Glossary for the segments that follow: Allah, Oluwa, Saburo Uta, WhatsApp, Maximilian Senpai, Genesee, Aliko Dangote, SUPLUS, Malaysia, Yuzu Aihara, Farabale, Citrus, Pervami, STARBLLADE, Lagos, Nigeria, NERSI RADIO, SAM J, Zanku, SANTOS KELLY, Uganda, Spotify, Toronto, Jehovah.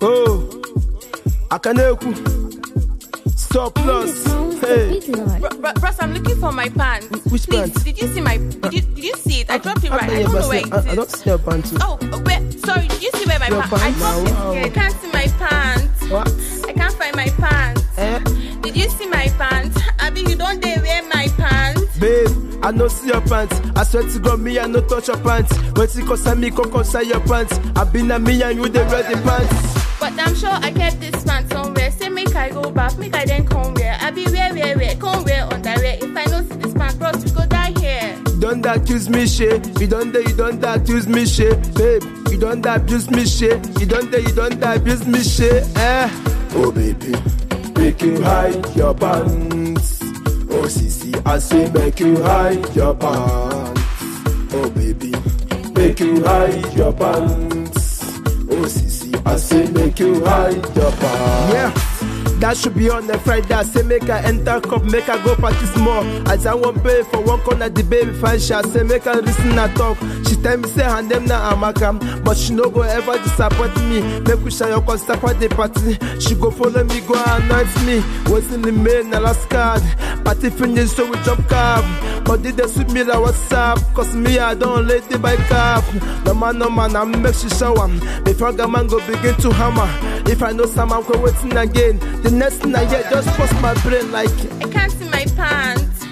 Oh, Akaneku, SUPLUS. Hey. Bros, I'm looking for my pants. Which pants? Please, did you see my? Did you see it? I dropped it right. I don't know where it is. I don't see your pants. Oh, where? Sorry, did you see where my pants? I dropped it. I can't see my pants. What? I can't find my pants. Did you see my pants? I mean, you don't dare wear my pants. Babe, I no see your pants. I swear to God, me I no touch your pants. But you concern me, come concern your pants. I been a me and you the red pants. But I'm sure I kept this pants somewhere. Say make I go back, make I then come wear. I be wear, come wear underwear. If I no see this pants, bros, we go die here. Don't accuse me, shit. You don't accuse me, shit, babe. You don't abuse me, shit. You don't abuse me, shit. Eh? Oh baby. Make you hide your pants. Oh, sissy, I say make you hide your pants. Oh, baby, make you hide your pants. Oh, sissy, I say make you hide your pants. Yeah. That should be on a Friday. I say make I enter cup, make I go practice more. As I won't pay for one corner, the baby fine. She I say make I listen and talk. She tell me say her name na Amakam, but she no go ever disappoint me. Make we share your concert for the party. She go follow me, go anoint me. Was in the main Alaska. Party finish so we jump cab. But did they suit me like WhatsApp? Cause me I don't let the bike up. No man, I make she shower. Before the man go begin to hammer. If I know some I'm go waiting again. The next thing I hear just cross my brain like I can't see my pants.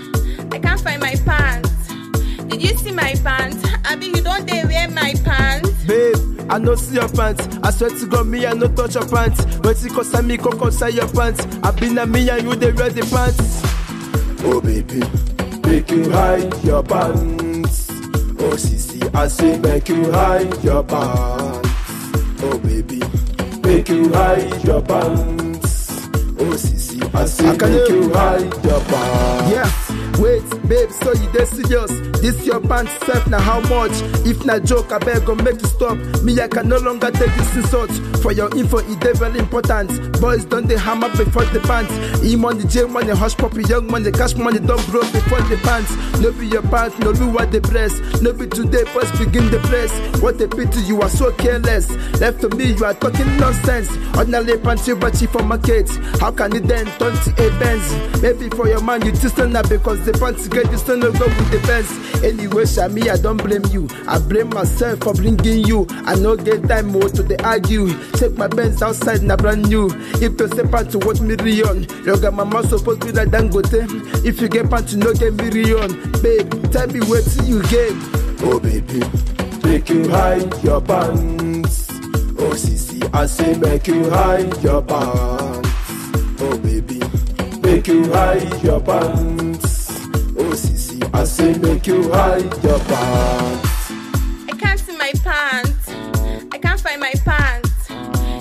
I can't find my pants. Did you see my pants? I mean, you don't dare wear my pants. Babe, I no see your pants. I swear to God, me I no touch your pants. But you concern me, come concern your pants. I been a me and you they wear the pants. Oh baby, make you hide your pants. Oh sissy, I say make you hide your pants. Oh baby, make you hide your pants. Oh, sissy, I say make you hide your pants. Yeah, wait, babe, so you dead serious? This your pants self, now how much? If na joke, I beg, go make you stop. Me, I can no longer take this insult. For your info, it dey very important. Boys, don't they hammer before the pants. E-money, J-money, hush puppy, young money, cash money, don't grow before the pants. No be your pants, no be what they press. No be today, boys, begin the press. What a pity, you are so careless. Left to me, you are talking nonsense. Ordinary pants, you buy cheap for market. How can you then turn to a Benz? Maybe for your man you distant now because the pants get you still no go with the Benz. Anyway, Shami, I don't blame you. I blame myself for bringing you. I no get time more to the argue. Take my Benz outside na brand new. If you say pants to watch million, your grandmama supposed to be like Dangote. If you get pants you no get million. Babe, tell me what you get. Oh baby, make you hide your pants. Oh sissy, I say make you hide your pants. Oh baby, make you hide your pants. Oh sissy, I say make you hide your pants. I can't see my pants. I can't find my pants.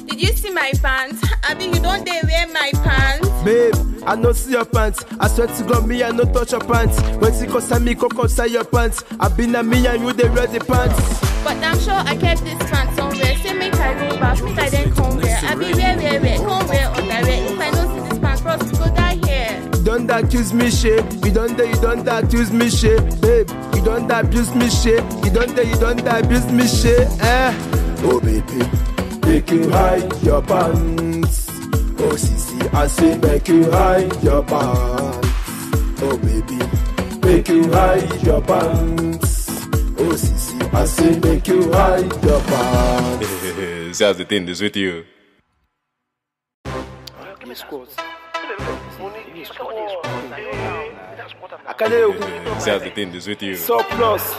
Did you see my pants? I mean, you don't dare wear my pants. Babe, I no see your pants. I swear to God, me I no touch your pants. When you concern me, go concern your pants. I been a me and you they wear the pants. But I'm sure I kept this pants somewhere. Say make I go back, make I then come wear. I be wear, come wear underwear. If I no see this pants, bros, we go die here. Don't accuse me, shit. You don't accuse me, shit, babe. You don't abuse me, shit. You don't abuse me, shit. Eh? Oh baby, make you hide your pants. Oh sissy, I say make you hide your pants. Oh baby, make you hide your pants. Oh sissy, I say make you hide your pants. That's the thing that's with you. Give me squats. That's the thing that's with you. So plus.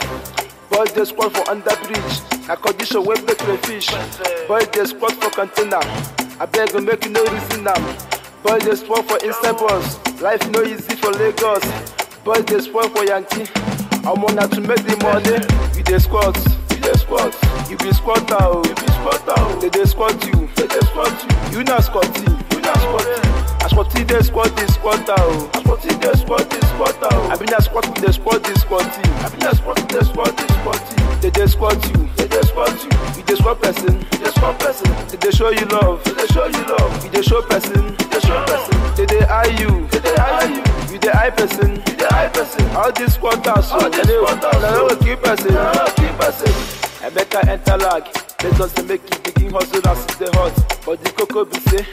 Boys they squat for under bridge. A condition where make the fish. Boys they squat for container. I beg you make no reason now. Boys they squat for inside bus. Life no easy for Lagos. Boys they squat for Yankee. I wanna to make the money. You they squat. Squat. You be squat out. You be squat out. They squat you. They squat you. You not squatty. You not squatty. I squatty they squat this squat out. I squatty they squat this squat out. I been a squat with the squat this squatty. I been a squat with the squat this squatty. They squat you. They squat you. You the squat person. They squat person. They show you love. They show you love. You the show person. They show person. They eye you. They eye you. You the eye person. You the eye person. All these squatters. All these squatters. Now keep person. Now keep person. I better enter lag. Lagos dey make it begin hustle as it dey hot. But the cocoa be say,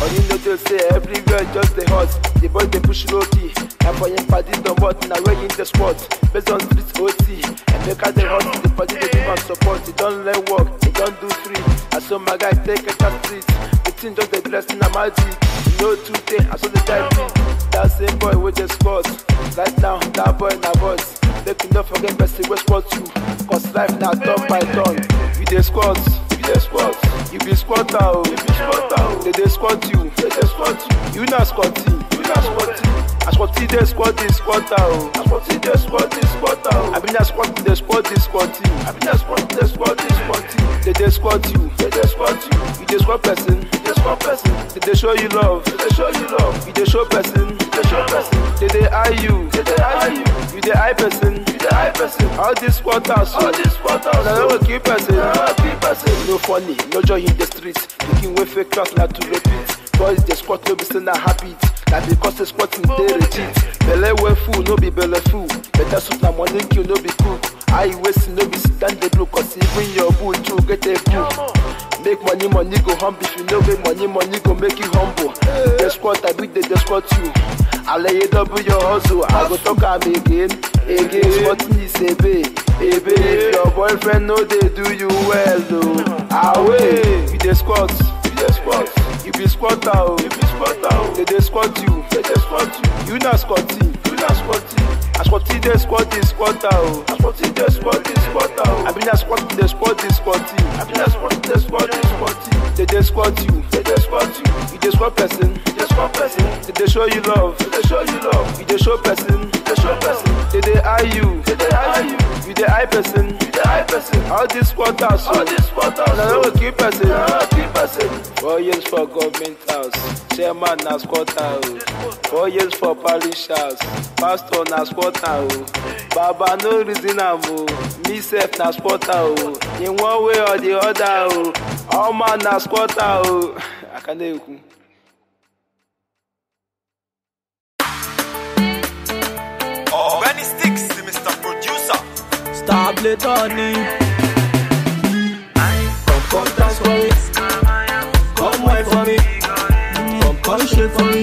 all you know they say everywhere just dey hot. The boy dey push low key, and for your party don't what now where in the spot. Based on streets OT, and make out the hustle, the party they give and support. They don't let work, they don't do free. And so my guy take a cat street, the team just dey dress in a magic. No two thing, I saw the type. That same boy with the sports. Right now, that boy na boss. Make you not forget person wey spot you. Cause life na turn by turn. You dey squat, you dey squat. You be squatter o, you be squatter o. They dey squat you, they dey squat you. You na squatting, you na squatting. I squatty dey squat this squatter o. I squatty dey squat this squatter o. I be na squatty dey squat this squatting. I be na squatty dey squat this squatting. They dey squat you, they dey squat you. You dey squat person, you dey squat person. They dey show you love, they show you love. You dey show person, you dey show person. They dey eye you, they dey eye you. You dey eye person, you dey eye person. All these squatters, all these squatters. Now we keep person, now we keep person. No funny, no joy in the streets. Looking way fake class like to repeat. Boys dey squat no be say na habit. That because they squatting dey retreat. Belle wey full no be belle full. Better suit na money kill no be cool. High waist no be sit down dey blow. Cause even your boot too get a boot. Make money, money go humble. If you know make money, money go make you humble. They squat, I beat, they squat you. I let you double your hustle. I go talk am again, again. Squatting is a babe, a babe. Your boyfriend know they do you well though. Away, you dey squat, you dey squat. You be squatter o, you be squatter o. They dey squat you, they dey squat you. You na squatting, you na squatting. I squatty dey squat this squatter o. I squatty dey squat this squatter o. I be na squatty dey squat this squatting. I be na squatty dey squat. They dey squat you, they dey squat you. You dey squat person, you dey squat person. They dey show you love, they dey show you love. You dey show person, you dey show person. They dey eye you, you dey eye person, you dey eye person. All these squatters, all these squatters. Now we keep person, now keep person. 4 years for government house, chairman na squatter o. 4 years for parish house, pastor na squatter o. Baba no reason am o, me sef na squatter o. In one way or the other o, all man na squatter o. Akaneku. Oh, many sticks, Mr. Producer. Stable Tony. Come dance for me. Come wine for me. Come shake for me.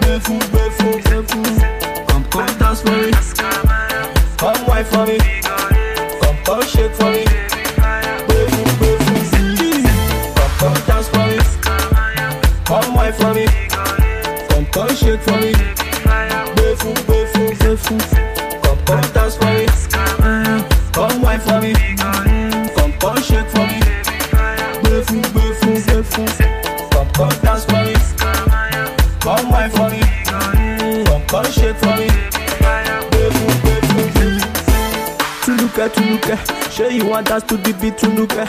Before, before, before. Come dance for me. Come wine for me. Come shake for me. For me, come shake for me. Before, before, before. Come dance for me. Come wine for me. Come shake for me. Before, before, before. Come dance for me. Come wine for me. Come shake for me. Before, before. Tuluka, sure you want us to the beat. Tuluka,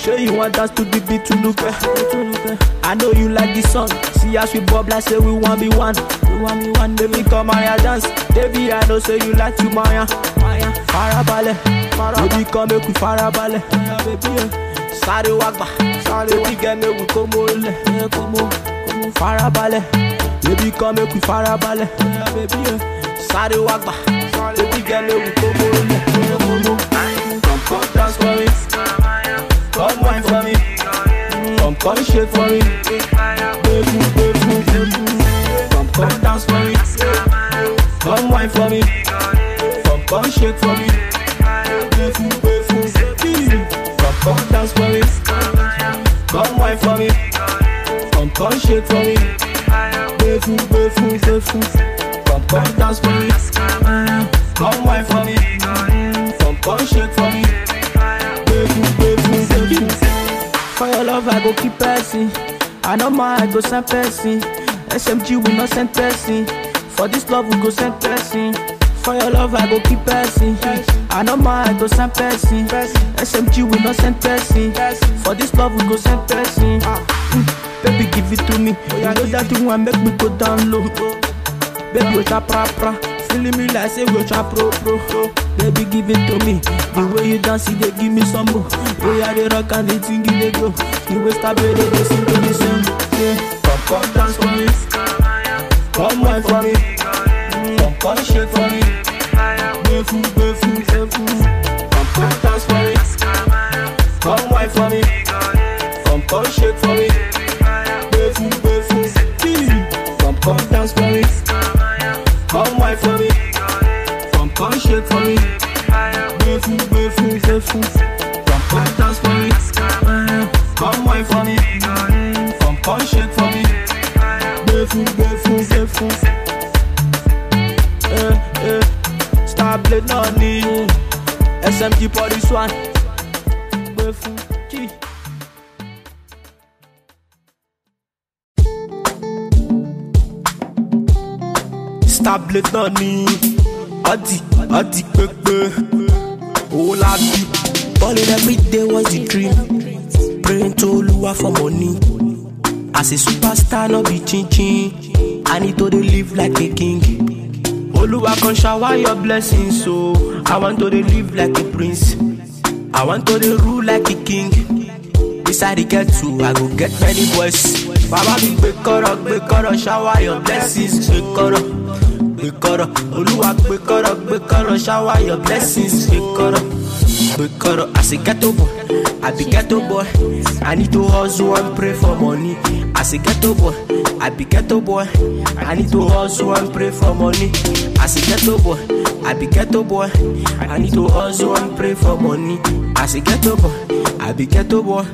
sure you want us to the beat. Tuluka. I know you like this song. See us we bob like say we want be one. We want be one. Baby come Maya dance. Baby I know say you like to Maya. Maya. Farabale. Baby come make we farabale. Baby. Sorry wagba. Sorry we get make we come ole. Come on. Farabale. Baby come make we farabale. Baby. Sorry wagba. Sorry we get make we come ole. Come on. Come dance for me. Come wine for me. Come shake for me, come dance for me, come wine for me, come shake for me, come dance for me, come wine for me, come shake for me, come dance for me, come wine for me, come shake for me. For your love I go keep passing. I know my I go send passing. SMG we no send passing. For this love we go send passing. For your love I go keep passing. I know my I go send passing. SMG we no send passing. For this love we go send passing. Baby give it to me. You know that you want make me go down low. Baby you tap pra pra. Feeling me like say we try pro pro. Baby give it to me. The way you dance it they give me some more. Way I dey rock and the thing it they go. The way stable they sing to me song. Yeah, come dance for me. Come wine for me. Come shake for me. Befu befu befu. Come dance for me. for me. Come come shake for me. Befu, befu. Come come dance for me. Come wine for me. Come come shake for me. Befu, befu, befu. Come come dance for me. Come wine for me. Come come shake for me. Befu, befu, befu. Star blade not need you. SMG for this one. Stable nani, adi, adi pepe. Oh la vie, balling every day was the dream. Praying to Lua for money. As a superstar, no be chin chin. I need to live like a king. Oluwa can shower your blessings, so I want to live like a prince. I want to rule like a king. This I get to, I go get many boys. Baba big up, shower your blessings, big up, Oluwa big up, shower your blessings, big up. As a ghetto boy, I be ghetto boy. I need to hustle and pray for money. As a ghetto boy, I be ghetto boy. I need to hustle and pray for money. As a ghetto boy, I be ghetto boy. I need to hustle and pray for money. As a ghetto boy, I be ghetto boy.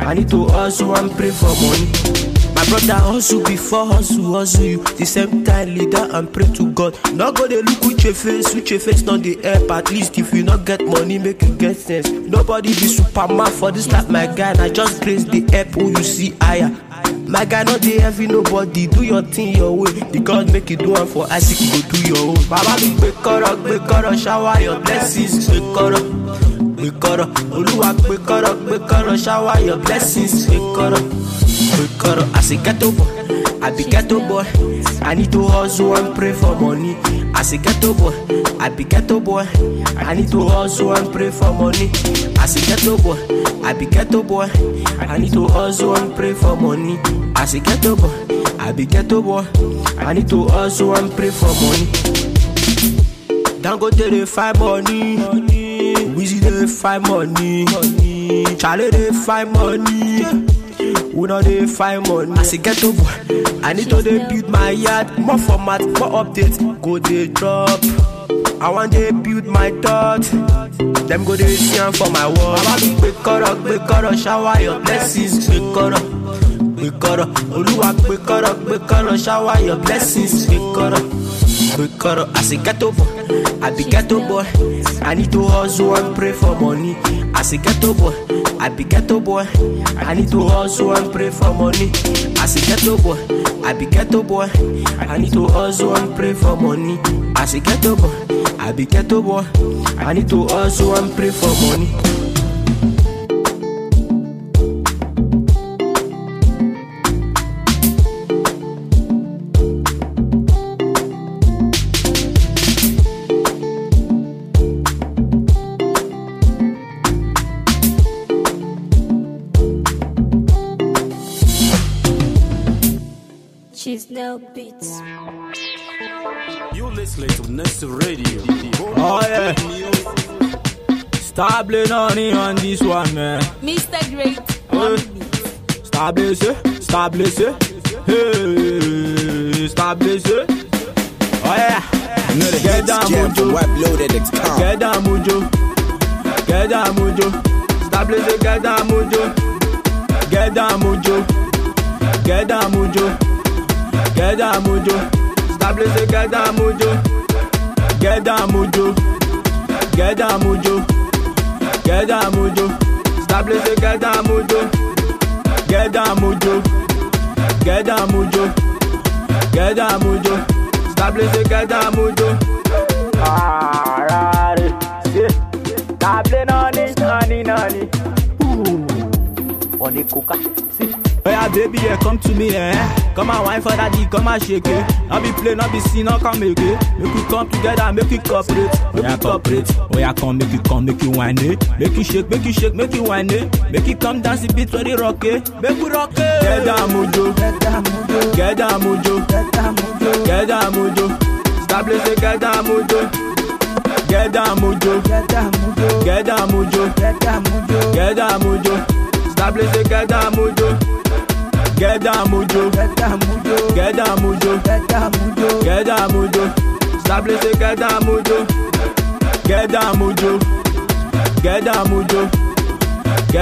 I need to hustle and pray for money. My brother hustle before hustle you. The same time leader and pray to God. Not go they look with your face not the help. At least if you not get money, make you get sense. Nobody be superman for this life, my guy. I just praise the help who you see higher. My guy not the heavy nobody. Do your thing your way. The God make you do one for Isaac, go do your own. Baba big up, shower your blessings, big up, big up. Oluwa big up, shower your blessings, big up. As a ghetto boy, I be ghetto boy. I need to hustle and pray for money. As a ghetto boy, I be ghetto boy. I need to hustle and pray for money. As a ghetto boy, I be ghetto boy. I need to hustle and pray for money. As a ghetto boy, I be ghetto boy. I need to hustle and pray for money. Don't go to the five money. Wizzy the five money. Charlie the five money. We know they find money. As a ghetto boy, I need to build my yard. More format, more updates. Go they drop. I want to build my thoughts. Them go they see for my wall. I want to wake up, shower your blessings. Wake up, Oluwa wake up, shower your blessings. Wake up, as a ghetto boy, I be ghetto boy. I need to hustle and pray for money. As a ghetto boy, I be ghetto boy. I need to hustle and pray for money. As a ghetto boy, I be ghetto boy. I need to hustle and pray for money. As a ghetto boy, I be ghetto boy. I need to hustle and pray for money. Beats. You listen to NERSI Radio. Oh yeah. Stable on this one, man. Mr. Great. Stable, stable, hey, stable. Oh yeah. Get down, mojo. Get down, mojo. Get down, mojo. Stable, get down, mojo. Get down, mojo. Get down, mojo. Get down, mojo. Stable, say get down, mojo. Get down, mojo. Get down, mojo. Get down, mojo. Stable, say get down, mojo. Get down, mojo. Get down, mojo. Get down, mojo. Stable, say get down, mojo. Alright, stable, nani. Ooh, on the coca. Oh yeah, baby, yeah, come to me, eh? Come and wine for daddy, come and shake it. Not be play, not be seen, not come make it. Make you come together, make you cooperate, make you cooperate. Oh yeah, come, make you come, make you wine it. Make you shake, make you shake, make you wine it. Make you come dance a bit for the rock it. Make you rock it. Get down, mojo. Get down, mojo. Get down, mojo. Get down, mojo. Get down, mojo. Stop blessing, get down, mojo. Get down, mojo. Get down, mojo. Get down, mojo. Get down, mojo. Get down, mojo. Sablé de Gadamudo, Gadamudo, Gadamudo, Gadamudo, Gadamudo, Gadamudo, Sablé de Gadamudo, Gadamudo, Gadamudo,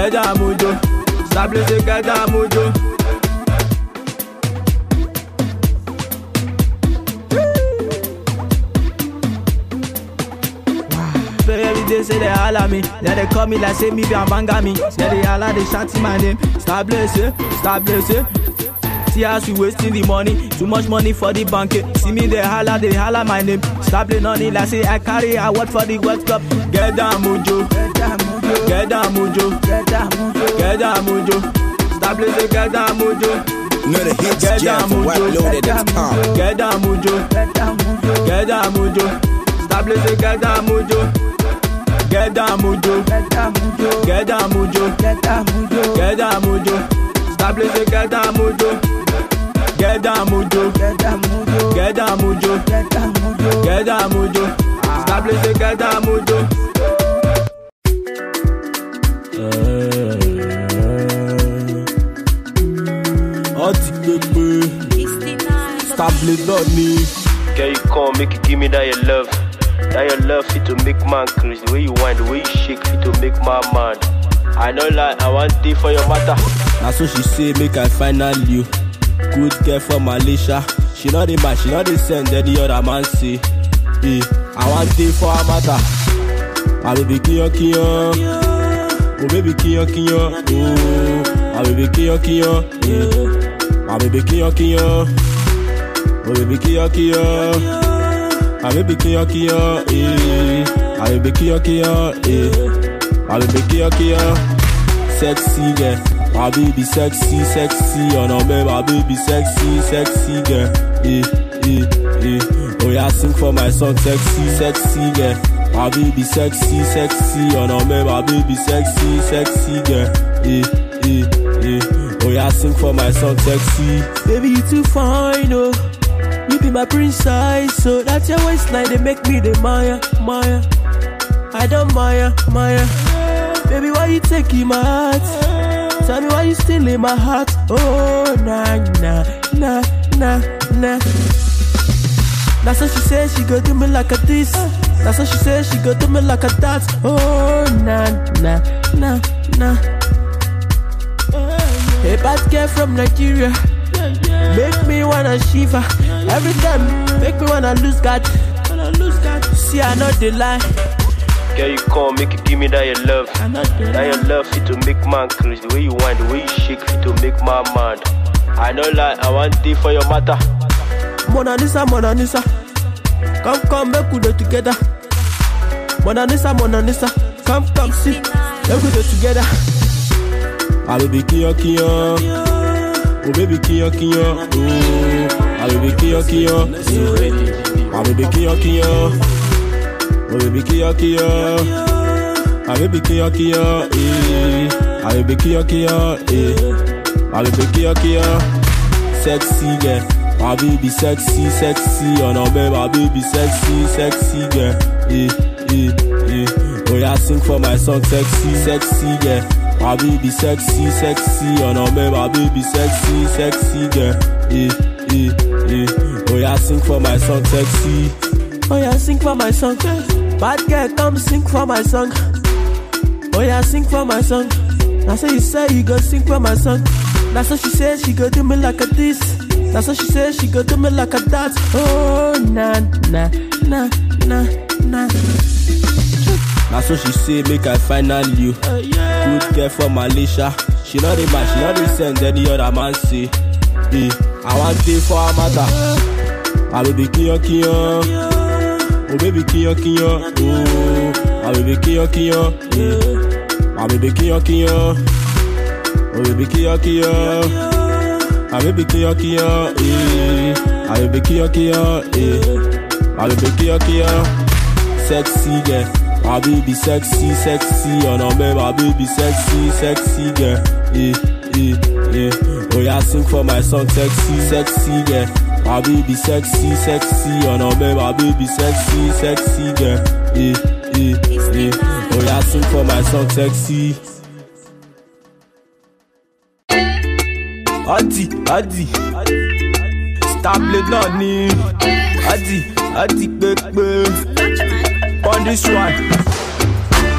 Gadamudo, Sablé de Gadamudo. Say they all at me, then they call me like say me be a bangami. Then they all at they chanting my name. Stop blessing, stop blessing. See how she wasting the money, too much money for the bank. See me they holler my name. Stop playing on it like say I carry a word for the World Cup. Get down mojo, get down mojo, get down mojo, get down mojo, get down mojo. Stop blessing, get down mojo. No, the hits get down mojo, get down mojo, get down mojo, get down mojo. Stop blessing, get down mojo. Get down, mojo. Get down, mojo. Get down, mojo. Get down, mojo. Get down, mojo. Stop blessing, get down, mojo. Get down, mojo. Get down, mojo. Get down, mojo. Get down, mojo. Get down, mojo. Stop blessing, get down, mojo. Stop blessing on me. Girl, you come, make you give me that your love. That your love fit to make man crazy. The way you wind, the way you shake fit to make my man. I know lie, I want day for your matter. Now so she say make I final you. Good girl for Malaysia. She not the man, she not the send that the other man say. Hey, I want day for her matter. My baby kiyo kiyo. Oh baby kiyo kiyo. Oh, my baby kiyo kiyo. Yeah, my baby kiyo kiyo. Oh baby kiyo kiyo. I will be kiyo kiyo, eh. I will be kiyo kiyo, eh. I will be kiyo kiyo. Sexy girl, my baby sexy, sexy. Oh no, baby, my baby sexy, sexy girl, eh, eh, eh. Oh yeah, sing for my song, sexy, sexy girl. My baby sexy, sexy. Oh no, baby, my baby sexy, sexy girl, eh, eh, eh. Oh yeah, sing for my song, sexy. Baby, you too fine, oh. You be my princess, so that's your waistline. They make me the Maya, Maya. I don't Maya, Maya. Baby, why you taking my heart? Tell me why you stealing my heart? Oh, nah, nah, nah, nah, nah. That's what she says, she go do me like a this. That's what she says, she go do me like a that. Oh, nah, nah, nah, nah. Hey, bad girl from Nigeria. Make me wanna shiver. Every time, make me wanna lose God. See, I know the lie. Girl, you come, make you give me that your love. That your love fit to make man crazy. The way you wind, the way you shake fit to make my man. I know lie, I want day for your matter. Mona Lisa, Mona Lisa. Come, come, make we do together. Mona Lisa, Mona Lisa. Come, come, see. Make we do together. I will be kiyo kiyo. Oh baby kiyo kiyo, oh, I will be kiyo kiyo, yeah. I will be kiyo kiyo, oh baby kiyo kiyo, I will be kiyo kiyo, yeah. I will be kiyo kiyo, yeah. I will be kiyo kiyo, sexy girl, my baby sexy, sexy, oh no baby, my baby sexy, sexy girl, yeah, yeah, yeah. Oh yeah, sing for my song, sexy, sexy girl. My baby sexy, sexy, oh no baby, my baby sexy, sexy girl, eh, eh, eh. Oh yeah, sing for my song, sexy. Oh yeah, sing for my song. Bad girl, come sing for my song. Oh yeah, sing for my song. That's what you say, you go sing for my song. That's what she says, she go do me like a this. That's what she says, she go do me like a that. Oh, nah, nah, nah, nah, nah. Now so she say make I final you. Yeah. Good girl from Malaysia. She not the man, she not the send that the other man say. Hey, I want day for her matter. I will be kiyo kiyo. Oh baby kiyo kiyo. Oh, I will be kiyo kiyo. Yeah. I will be kiyo kiyo. Oh baby kiyo kiyo. I will be kiyo kiyo. Yeah. I will be kiyo kiyo. Yeah. I will be kiyo kiyo. Sexy girl. My baby sexy, sexy, oh no baby, my baby sexy, sexy girl, eh, eh, eh. Oh yeah, sing for my song, sexy, sexy girl. My baby sexy, sexy, oh no baby, my baby sexy, sexy girl, eh, eh, eh. Oh yeah, sing for my song, sexy. Adi, Adi, stable nani. Adi, Adi, baby. On this one,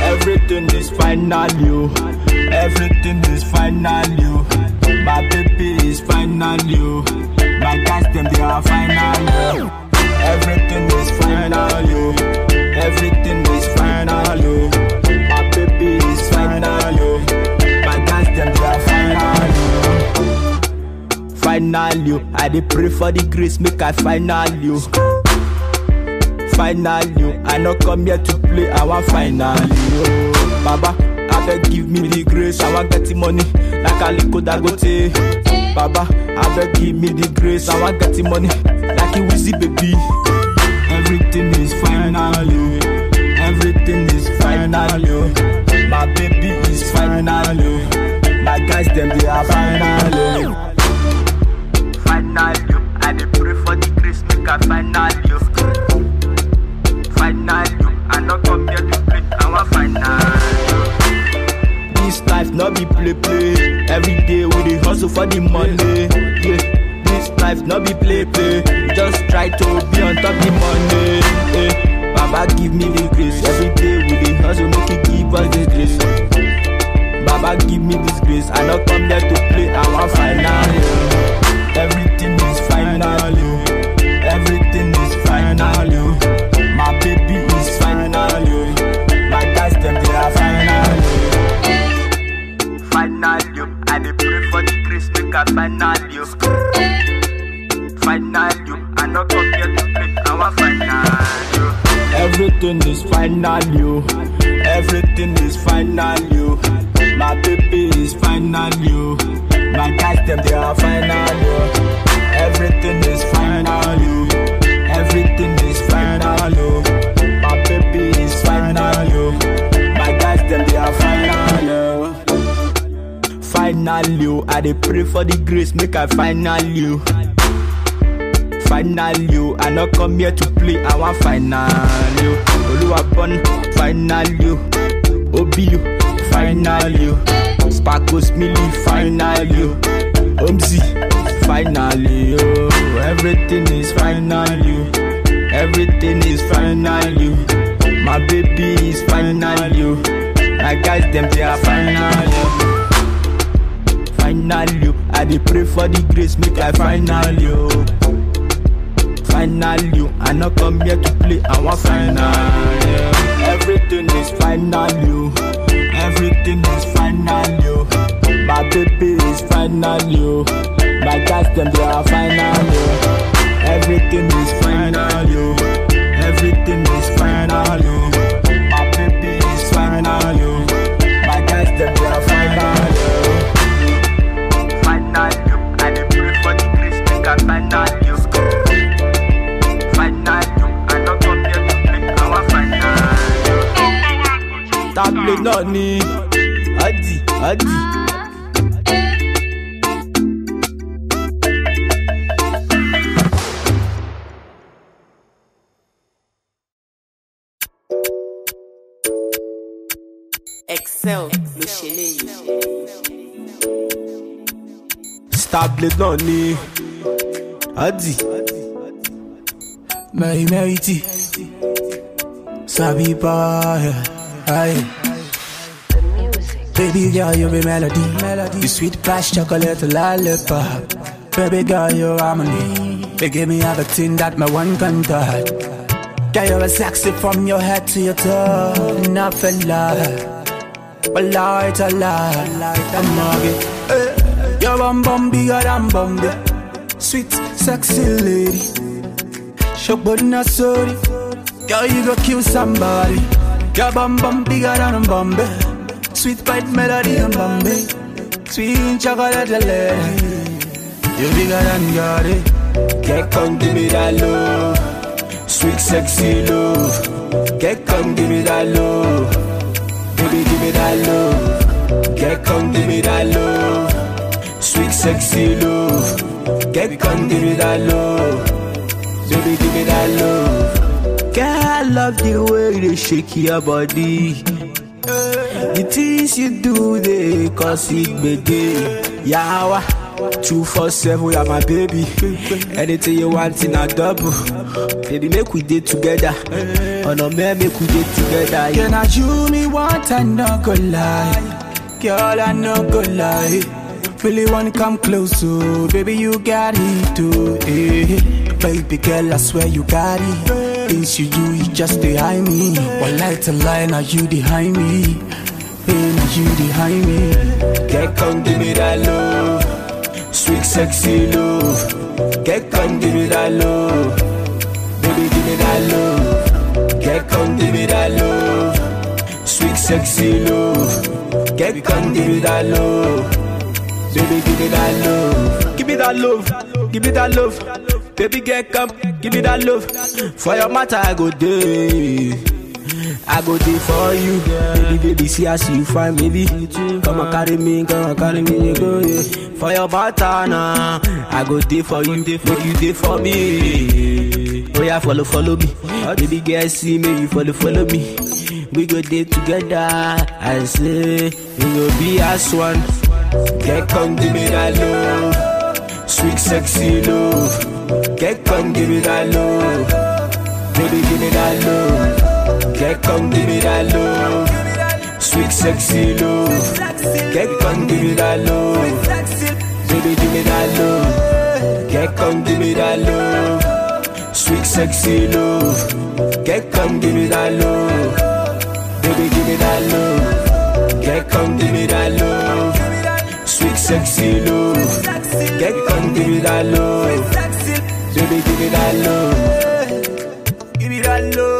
everything is final, you. Everything is final, you. My baby is final, you. My guys them they are final, you. Everything is final, yo. Everything is final, yo. My baby is final, yo. My guys them they are final, yo. Final, yo. I dey pray for the grace, make I final, yo. Final, yo. I no come here to play, I want final, yo. Baba, I beg give me the grace, I want get the money like Aliko Dangote. Baba, I beg give me the grace, I want get the money. Wizzy baby, everything is final, yo. Everything is final, yo. My baby is final, yo. My guys them they are final, yo. Final, yo. I dey pray for the grace, make I final, yo. Final, yo. I no come here to play, I want final, yo. This life no be play play. Every day we dey hustle for the money, yeah. Life no be play play, just try to be on top the money. Eh. Baba give me the grace, every day we dey hustle, make it give us this grace. Baba give me this grace, I no come there to play, I want final. Everything is final, yo. Everything is final, yo. My baby is final, yo. My guys them they are final, yo. Final, yo. I dey pray for the grace, make I final, yo. Final, you. I no come here to play, I want final, you. Everything is final, you. Everything is final, you. My baby is final, you. My guys them they are final, you. Everything is final, you. Everything is final, you. My baby is final, you. My guys them they are final, you. Final, you. I dey pray for the grace, make I final, you. Final, you. I no come here to play, I want final, you. Oluwapon, final, you. Obi, you. Final, you. Sparkles, Millie, final, you. Omzi, final, you. Everything is final, you. Everything is final, you. My baby is final, you. My guys them they are final, you. Final, you. I dey pray for the grace, make I final, you. Final, you. I no come here to play, I want final, yeah. Everything is final, you. Everything is final, you. My baby is final, you. My guys them they are final, you. Everything is final, you. Everything is final, you. My baby is final, you. My guys them they are final, you. Final, you. I dey pray for the grace, make I final, you. Table nani, Adi, Adi. Excel, le chéné. Table nani, Adi. Mary, Mary T. Sabi pa, yeah. Baby girl, you're a melody. You sweet past chocolate lollipop. Baby girl, you're harmony. You give me everything that my one can touch. Girl, you're a sexy from your head to your toe. Nothing love, but light a lot. I'm mugging. You're a bum bigger than bumby. Sweet, sexy lady. Shook but not sorry. Girl, you go kill somebody. Your bum bum bigger than a bumby. Sweet bite melody and bumby. Sweet chocolate lady. You bigger than Gary. Get come give me that love. Sweet sexy love. Get come give me that love. Baby give me that love. Get come give me that love. Sweet sexy love. Get come give me that love. Baby give me that love. Girl, I love the way they shake your body. The things you do, they cause it, baby. Yawa, 247, we are my baby. Anything you want in a double. Baby, make we date together. Oh no, man, make we date together. Can I do me what I not go lie? Girl, I not go lie. Really wanna come close, oh baby, you got it too. Eh. Baby girl, I swear you got it. Things you do, you just behind me. One light and line, are you behind me? You behind me, girl, come give me that love, sweet sexy love. Girl, come give me that love, baby, give me that love. Girl, come give me that love, sweet sexy love. Girl, come give me that love, baby, give me that love. Give me that love, give me that love, baby, girl, come give me that love. For your matter, I go day. I go there for you, baby, baby, see I see you fine, baby. Come and carry me, come and carry me, go, yeah. For your batana, I go there for you, but you there for me. Oh yeah, follow, follow me. Baby girl, see me, you follow, follow me. We go there together, I say, we go be as one. Girl, come give me that love, sweet, sexy love. Girl, come give me that love, baby, give me that love. Girl, come give me that love, sweet sexy love. Girl, come give me that love, baby, give me that love. Girl, come give me that love, sweet sexy love. Girl, come give me that love, baby, give me that love. Girl, come give me that love, sweet sexy love. Girl, come give me that love, baby, give me that love. Give me that love.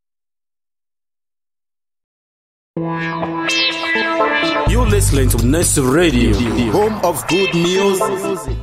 You're listening to NERSI Radio, the home of good music.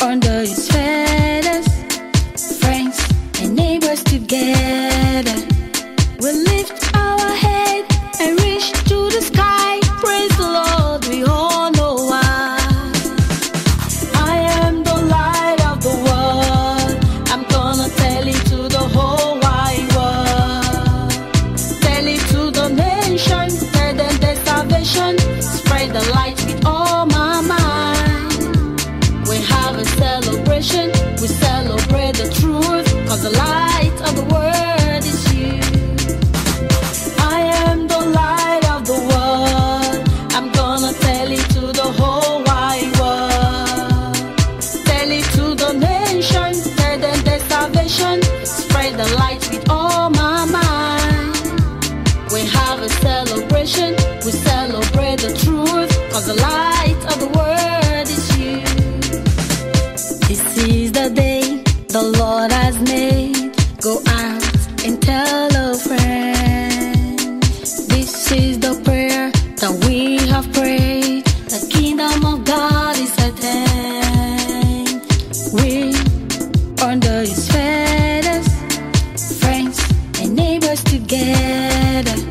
Under his feathers, friends and neighbors together.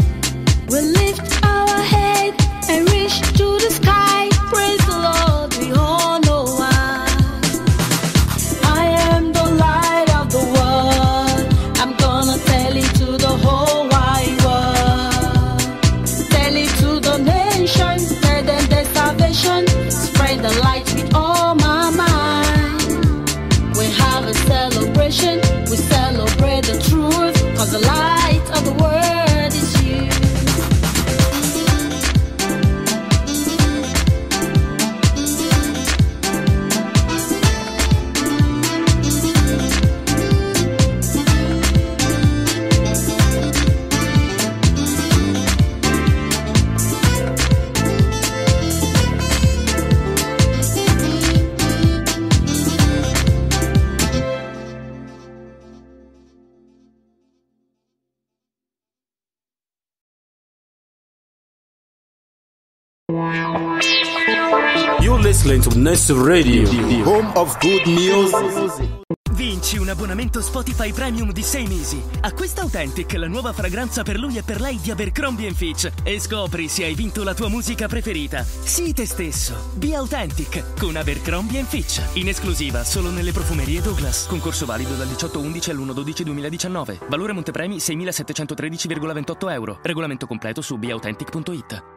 You're listening to NERSI Radio, home of good music. Vinci un abbonamento Spotify Premium di 6 mesi. Acquista Authentic, la nuova fragranza per lui e per lei di Abercrombie & Fitch, e scopri se hai vinto la tua musica preferita. Sii te stesso. Be Authentic con Abercrombie & Fitch. In esclusiva solo nelle profumerie Douglas. Concorso valido dal 18/11 all'1/12/2019. Valore montepremi 6.713,28 euro. Regolamento completo su beauthentic.it.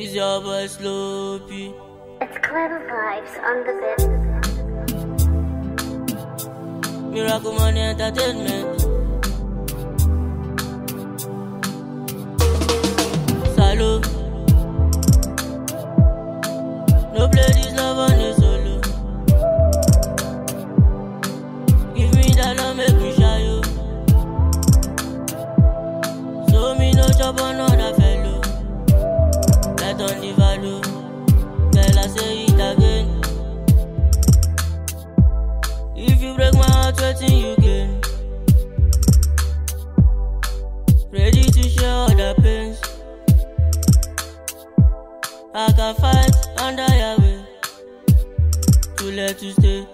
It's your boy Sloopy. It's Clever Vibes on the bed. Miracle Money Entertainment. Salud. No play this love on the solo. Give me that love, make me shy you. So me no job on other fella. On the value, girl, I say it again. If you break my heart, waiting you gain. Ready to share all the pains. I can fight under your way. Too late to stay.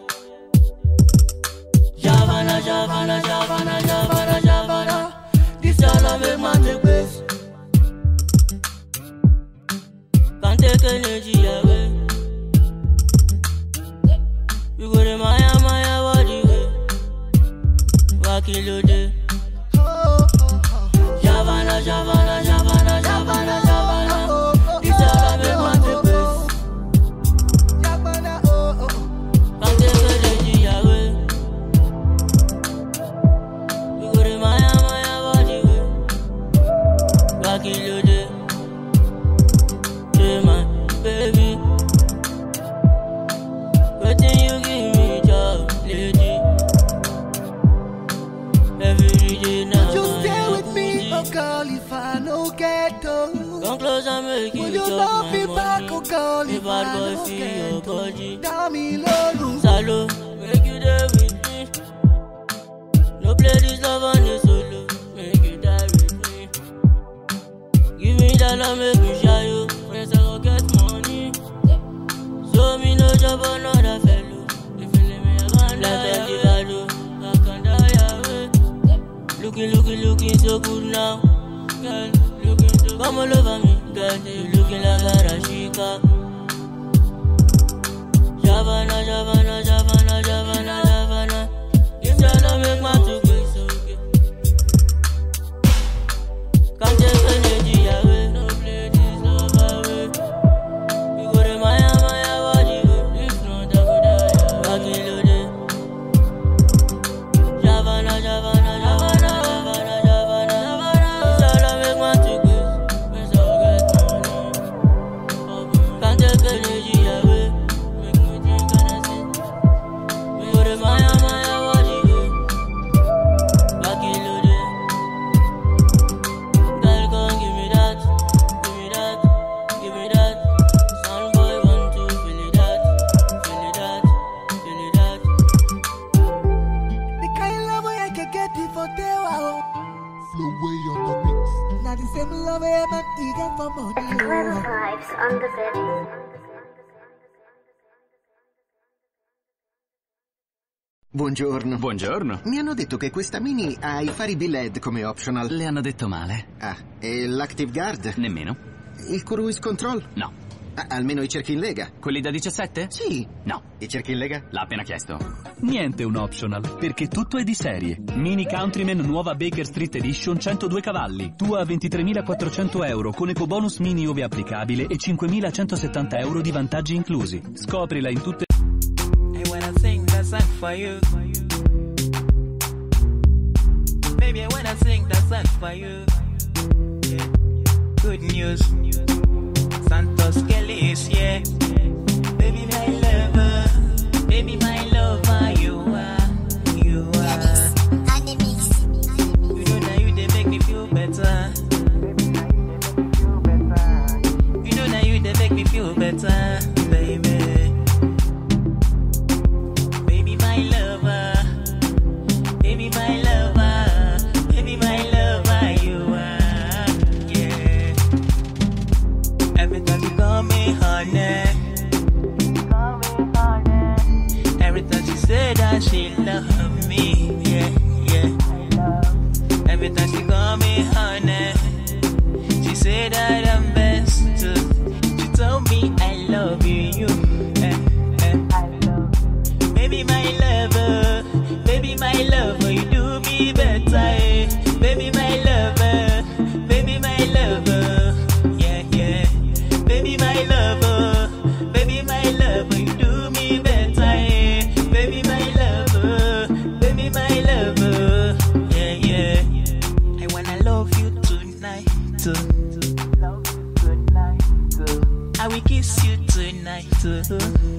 Javana, Javana, Javana, Javana, Javana. This all I make man take place. Take energy away. You go to Maya, Maya, what you go? Walking all day. Javana, Javana, Javana, Javana, Javana. This all I make my take. Javana, oh oh. Take energy away. You go to Maya, Maya, what you go? Walking all day. Will you love me back, oh girl? If I don't feel your body, damn love. Salo, make you there with me. No play this love on the solo. Make you die with me. Give me that love, make me shy you. Friends I go get money, so me no job another fellow. If you leave me, I can't die. I can't die away. Looking, looking, looking so good now, girl. Looking so good. Come all over me. Girl, you looking like a Rashika. Javana, Javana, Javana, Javana, Javana. This girl I make my two ways okay. Can't take energy away. No play this love away. You go to Maya, Maya, what you go? If not, I go die. Back in the day. Javana, Javana, Javana. Buongiorno. Buongiorno. Mi hanno detto che questa mini ha i fari B-LED come optional. Le hanno detto male. Ah, e l'Active Guard? Nemmeno. Il Cruise Control? No. Ah, almeno i cerchi in lega. Quelli da 17? Sì. No. I cerchi in lega? L'ha appena chiesto. Niente un optional, perché tutto è di serie. Mini Countryman nuova Baker Street Edition 102 cavalli. Tua a 23.400 euro con ecobonus mini ove applicabile e 5.170 euro di vantaggi inclusi. Scoprila in tutte... For you, baby, I wanna sing that song for you. Yeah. Good news, Santos Kelly is here. Baby, my lover, baby, my lover, you are, you are. You know that you they make me feel better. You know that you they make me feel better, baby. Baby, my lover, baby, my lover, baby, my lover.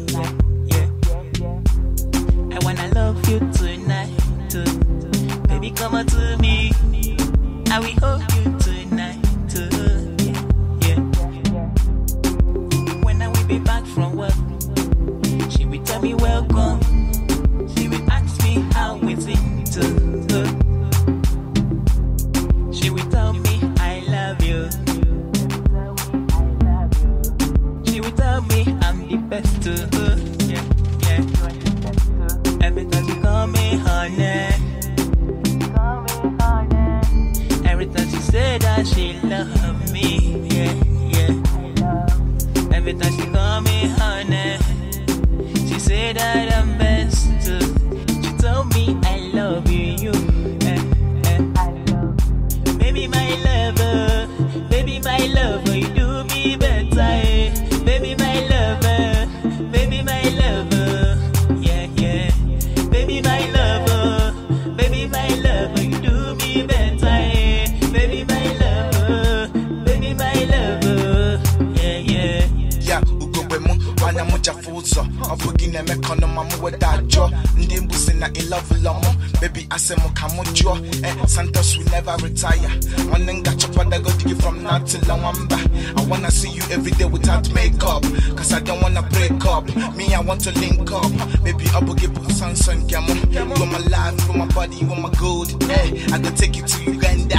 tonight, yeah. I wanna love you tonight, too. Baby, come on to me. I will hold you tonight, too, yeah. When I will be back from work, she will tell me welcome. She will ask me how is it, too. She will tell me I love you. She will tell me I'm the best, too, yeah, yeah. Every time she call me honey, every time she say that she love me, yeah, yeah. Every time she call me honey, she say that I'm best, too. She told me I love you, eh. Baby, my lover, baby, my lover, you do me better, eh. Baby, my lover, baby, my lover, yeah, yeah. Baby, my lover, baby, my lover, you do me better, eh. Baby, my lover, baby, my lover, yeah, yeah. Yeah, wana mujafuzo avugine mekono mamu dajo ndi mbusi na in love lomo baby asemo kamujo eh Santos will never retire one nga chapwa da go dig from now till November. I wanna see you every day without makeup cause I don't wanna break up me I want to link up baby abugi put sun kamo you my life for my body you my good eh I go take you to Uganda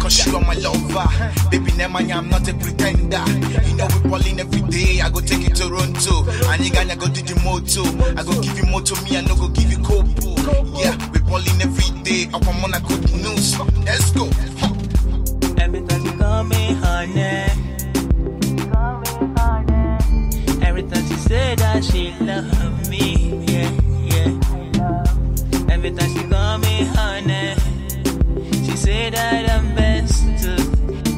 cause you are my lover baby nemanya I'm not a pretender you know we balling every day I go take you to Toronto. And you gonna go to the moto. I go give you moto, me and no go give you copo. Yeah, we balling every day. I want a good news. Let's go. Every time she call me honey, every time she say that she love me, yeah, yeah. Every time she call me honey, she say that I'm best too.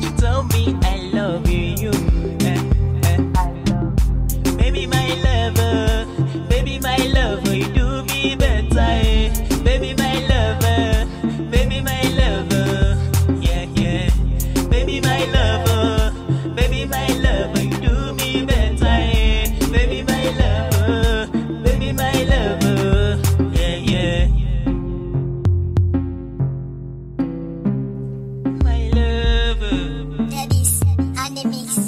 She told me I love you. Baby, my lover, baby, my lover, you do me better, eh? Baby, my lover, baby, my lover, yeah, yeah. Baby, my lover, you do me better, eh? Baby, my lover, yeah, yeah. My lover. Daddy said, on the mix.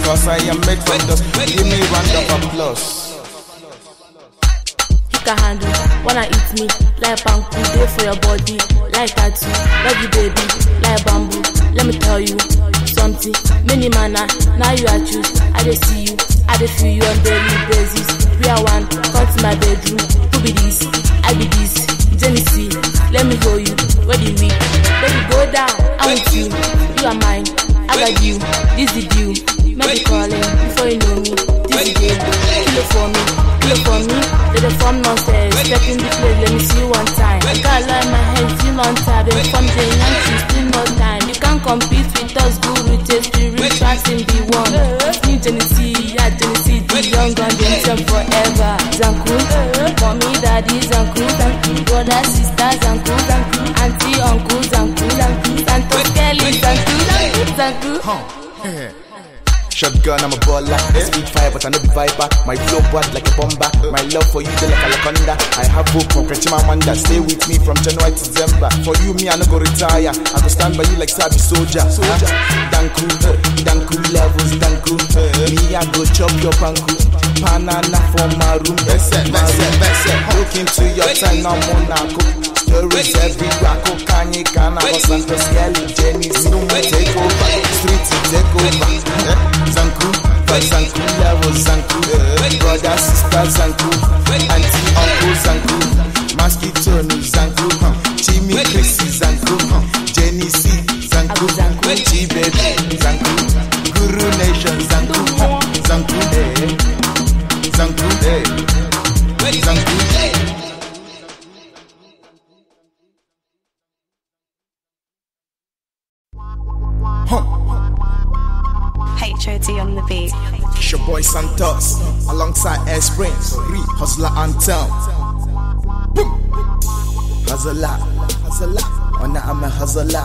Cause I am made from dust. Give me a round of applause. You can handle, wanna eat me like bamboo. Do for your body like tattoo. Love you baby like bamboo. Let me tell you something. Many manna, now you are choose. I dey see you, I dey feel you on daily basis. We are one, come to my bedroom. Who be this? I be this. Genesee, let me go you. Where the week? Baby go down, I'm with you. You are mine, I got you. This is you. Maybe calling before you know me. This is it. Kill it for me. They don't form nonsense. Step in the place, let me see one time. I can't lie, my head still on tab. And from the young, she's still more time. You can't compete with us, guru. Taste the rich, trust in the one. New Genesee, yeah, Genesee. The young gun, themselves forever. Zanku, for me, daddy, Zanku. Brother, sister, Zanku. Auntie, uncle, Zanku. Santos Kelly, Zanku. Shotgun, I'm a baller. I speak fire, but I'm not the viper. My flow bad like a bomber. My love for you feel like a laconda. I have hope from Krechima Manda. Stay with me from January to December. For you, me, I no go retire. I go stand by you like Sabi soldier. Danku levels, danku. Me, I go chop your panku. Panana for my room. Look into your time, I'm Monaco. Stories everywhere, Kokanye, Kana, Santos Kelly, Jenny, Snoom, take over, street take over, Zanku, Zanku, level Zanku, brother, sister Zanku, auntie, uncle Zanku, Maski, Tony Zanku, Jimmy, Chrissy Zanku, Jenny C, Zanku, G-Baby Zanku, Guru Nation Zanku, Zanku, Zanku, Zanku. HOD on the beat. It's your boy Santos alongside Air Springs, Hustler and Town. Hustler, oh now I'm a hustler.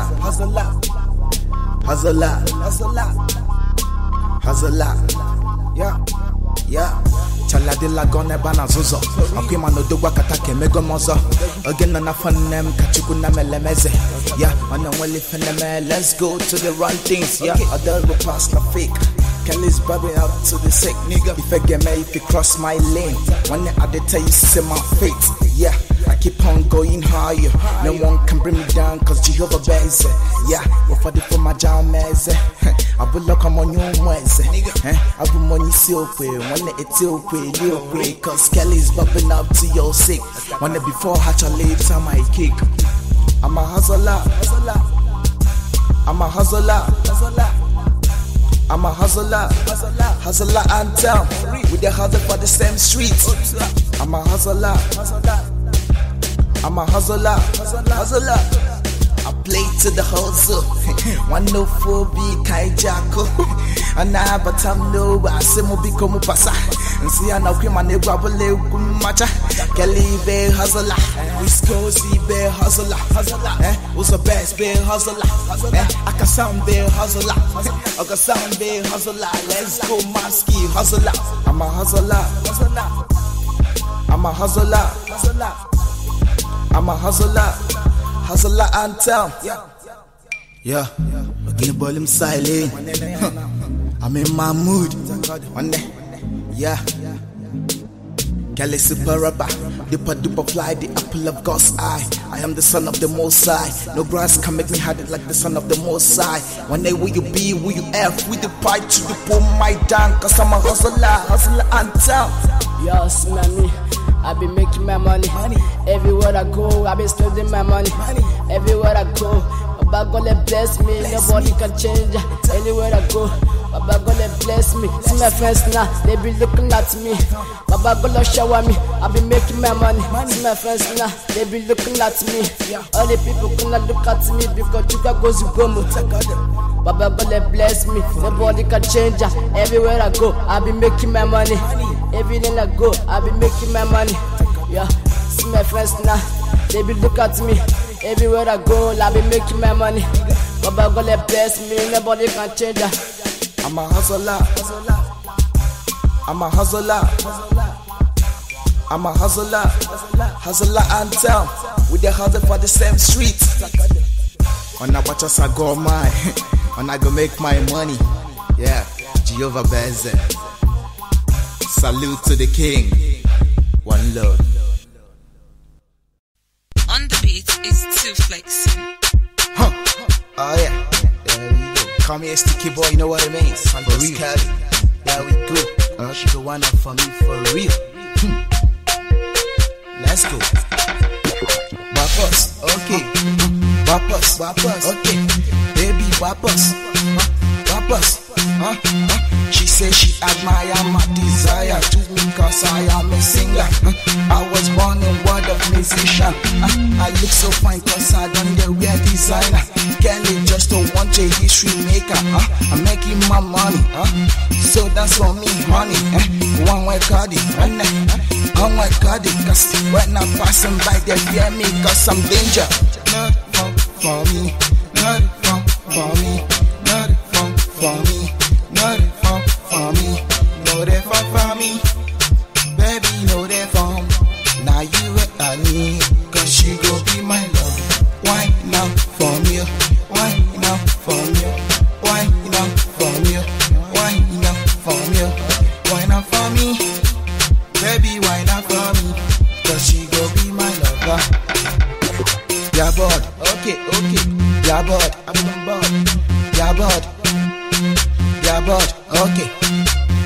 Yeah. Chala de la gone bana zozo. Akwe manodo wakatake mego mozo. Again na fanem kachuku na melemeze. Yeah, ana wali feneme. Let's go to the right things. Yeah, other will pass the fake. Can this baby out to the sick nigga? If I get me, if you cross my lane, one at the time you see my fate. Yeah, I keep on going higher. No one can bring me down, cause Jehovah bears it. Yeah, we're for the for my jammies. I will lock on your ones. I will money silk way. Wanna it silk way, little grey. Cause Kelly's bumping up to your sick. Wanna before hatch a lips on my kick. I'm a hustler. I'm a hustler. I'm a hustler and town. We the hustle for the same streets. I'm a hustler. I'm a hustler. I play to the hustle. 104 B Kaijako. And I but I'm no Asimo become pasa. And see I now came and gravel macha. Kelly be hustler. West Coast be hustler. Who's the best be hustler? Akasan be hustler. Akasan be hustler. Let's go Maski hustler. I'm a hustler. I'm a hustler. I'm a hustler. Hustler and town. Yeah, again, but I'm silent. I'm in my mood. Yeah. Kelly super rubber, duper duper fly, the apple of God's eye. I am the son of the Most High. No grass can make me hide it like the son of the Most High. One day will you be, will you F? With the pie to the pull my down, cause I'm a hustler and town. Yes, mommy. I be making my money. Everywhere I go, I be spending my money. Everywhere I go, Baba gonna bless me. Nobody can change. Anywhere I go, Baba gonna bless me. See my friends now, they be looking at me. Baba gonna shower me. I be making my money. See my friends now, they be looking at me. All the people gonna look at me because you got goes to go. Baba gonna bless me. Nobody can change. Everywhere I go, I be making my money. Everything I go, I be making my money. Yeah, see my friends now, they be look at me. Everywhere I go, I be making my money. Baba gonna bless me. Nobody can change. I'm a hustler. I'm a hustler. I'm a hustler. Hustler and town. We the hustle for the same street. On I watch us I go mine. On I go make my money. Yeah, Jehovah Beze. Salute to the king. One love. On the beat is Two Flexing. Huh. Oh yeah. There we go. Come here, sticky boy. You know what it means. Santos Kelly. There we go. She go one up for me for real. Let's go. Bappos. Okay. Bappos. Okay. Baby bappos. Bappos. She says she admire my desire to me cause I am a singer. I was born a world of musician. I look so fine cause I don't get wear designer. Kelly just don't want a history maker. I'm making my money. So that's for me honey. One way cardi. Oh my god, cause when I'm passing by they fear me cause I'm danger. Not for me. Not for me. Not for me. Not for me. for me, no they fight for me. Baby, no they for me. Now you what I need, cause she gon' be my love. Why not for me? Why not for me? Why not for me? Why not for me? Why not for me? Baby, why not for me? Cause she gon' be my lover. Yeah, bored. Okay, okay. Yeah, bored. I'm bored. Yeah, bored. Yeah, bored. Okay.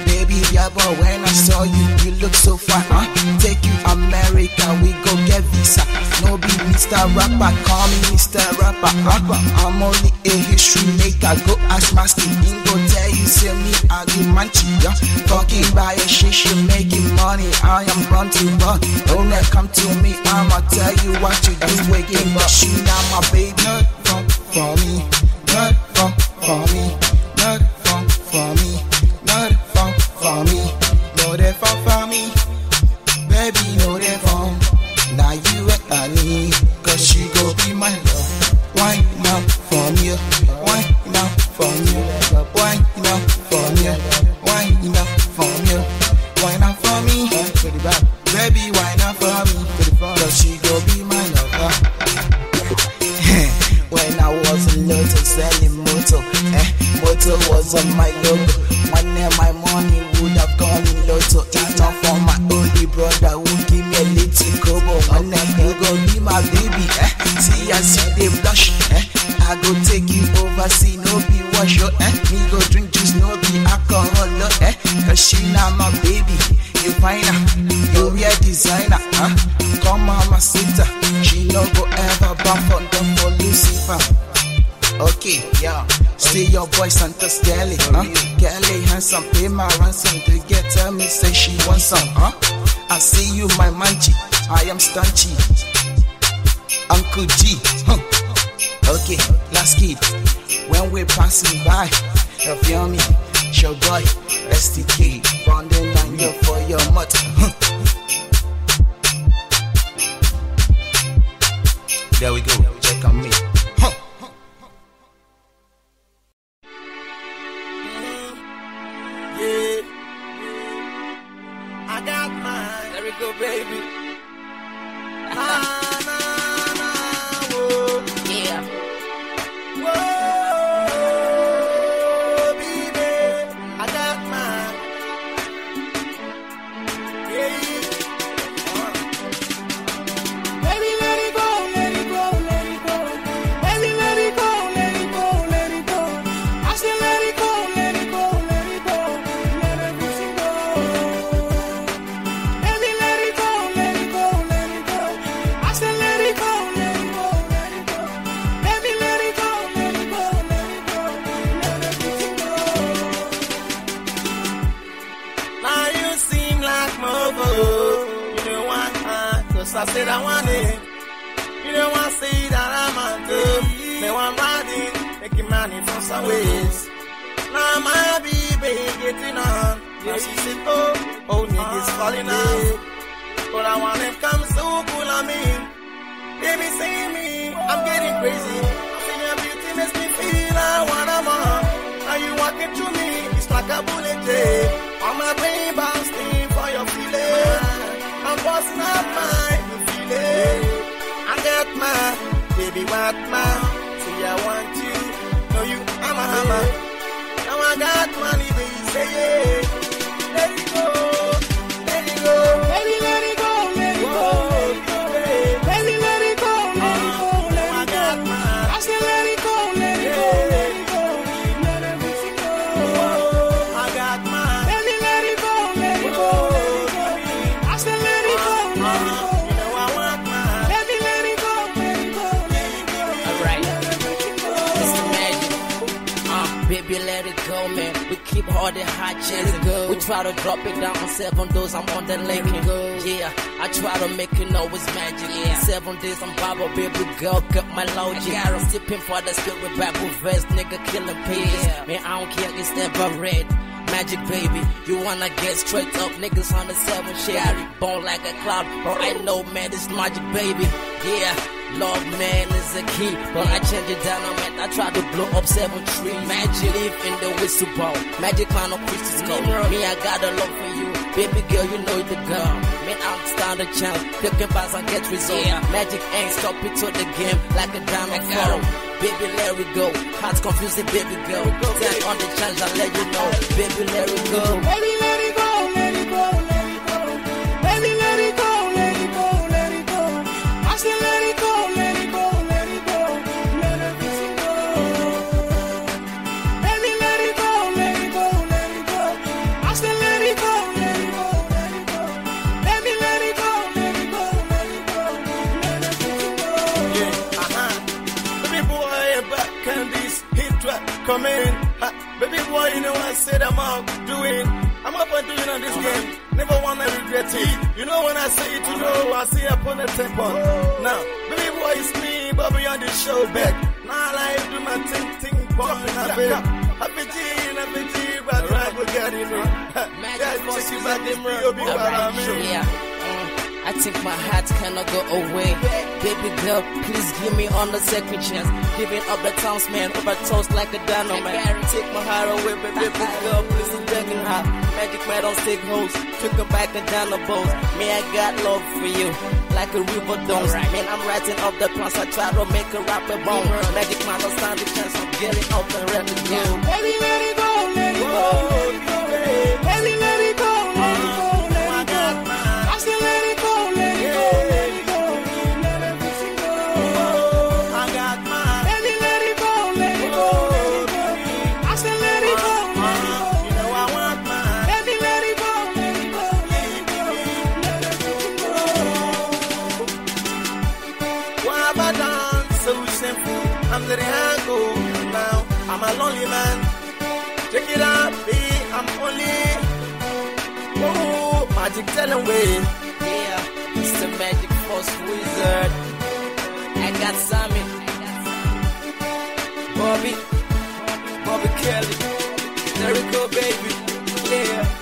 Baby, yeah, bored. When I saw you, you look so fine, huh? Take you America, we go get visa. No be Mr. Rapper, call me Mr. Rapper, rapper. I'm only a history maker. Go ask my skin, go tell you, say me, I give manchi, yeah. Talking by a shit, she making money. I am run to run. Don't let come to me, I'ma tell you what you do. Waking up, she now my baby. Not fun for me, not fun for me, not fun for me, not fun for me. No they fun for me, baby, no they fun. Now you what I need, cause she gon' be my love. Why not for me? Why not for me? Why not for me? Why not for me? Why not for me? Baby, why not for me? Cause she gon' be my lover. When I was a little selling motor, motor was on my logo. Money, my money would have gone in lotto. It's not for my only brother who give me a little kobo. Money, you gon' be my baby, see I see they blush, I go take you overseas, no be wash, yo, me go drink juice, no be alcohol, no, cause she now my baby. You find her, you wear designer, huh? Come on my sister, she no go ever bump on them for Lucifer. Okay, yeah, see your boy Santos Kelly, huh? Kelly handsome, pay my ransom, they get tell me say she wants some, huh? I see you my manchi, I am stanchy, Uncle G, huh? Okay, last kid, when we passing by, you feel me, it's your boy, STK, bonding on you for your mother, huh? There we go, check on me. Straight up, niggas on the 7 shit. Bone like a cloud, bro. I know, man, this magic, baby. Yeah, Love, man, is a key. But I change it dynamite. I try to blow up 7 trees. Magic leaf in the whistle bowl. Magic man of Christmas gold. Me, I got a love for you. Baby girl, you know the girl. Man, I'm starting the challenge. Flipping pass and get results. Yeah. Magic ain't stopping to the game like a diamond fall. Baby, let it go. Heart's confusing, baby girl. Stand on the challenge, I'll let you know. Baby, let it go. Baby, let it go. Let it go. Let it go. Baby, let it go. Let it go. Let it go. I still let it go. Let it go. Let it go. Let it go. Baby, let it go. Let it go. Let it go. I still let it go. Let it go. Let it go. Baby, let it go. Let it go. Let it go. Let it go. Yeah, Baby boy, back can this hit track come in? Baby boy, you know I said I'm out doing. I'm up and doing on this game. Never wanna regret it. You know when I say it, you know I see upon the temple. Now, baby boy, it's me, Bobby on the show back. Now I like do my thing, boy. Happy G, but I forget it. Magic force you back in real big me. I think my heart cannot go away. Baby girl, please give me on the second chance. Giving up the townsman over toast like a dynamite. Take my heart away, baby girl, please I'm begging her. Magic man don't take hoes. Took her back and down the boat. Me, I got love for you, like a river dance. Man, I'm writing up the plans. I try to make a rapper bone. Magic man don't stand the chance. I'm getting up and ready to go. Baby, let it go, let it go, let it go. Baby, let it go, let it go, let it go. I still let it go. I'm a lonely man. Check it out, be I'm only. Oh, magic telling way. Yeah, it's the magic force wizard. I got Sammy, Bobby Kelly. There we go, baby. Yeah.